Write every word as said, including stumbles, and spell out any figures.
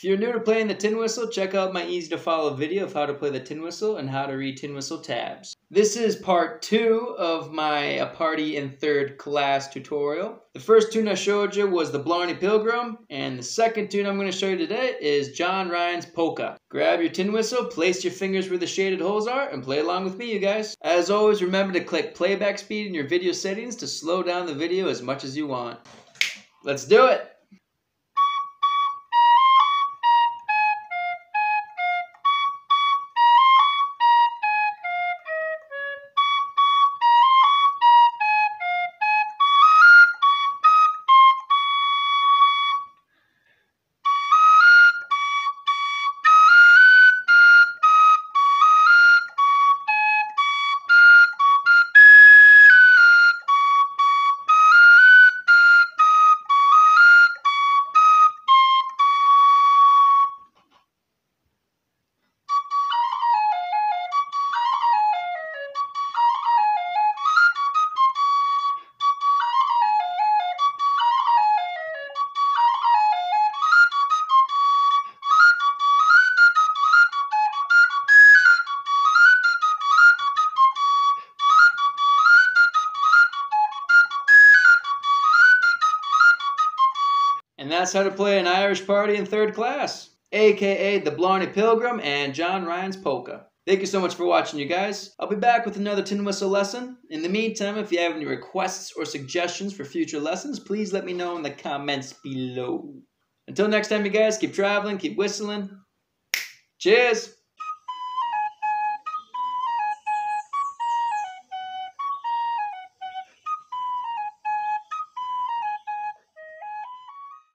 If you're new to playing the tin whistle, check out my easy to follow video of how to play the tin whistle and how to read tin whistle tabs. This is part two of my A Party in Third Class tutorial. The first tune I showed you was the Blarney Pilgrim, and the second tune I'm going to show you today is John Ryan's Polka. Grab your tin whistle, place your fingers where the shaded holes are, and play along with me, you guys. As always, remember to click playback speed in your video settings to slow down the video as much as you want. Let's do it! And that's how to play an Irish party in third class, aka the Blarney Pilgrim and John Ryan's Polka. Thank you so much for watching, you guys. I'll be back with another tin whistle lesson. In the meantime, if you have any requests or suggestions for future lessons, please let me know in the comments below. Until next time, you guys, keep traveling, keep whistling. Cheers!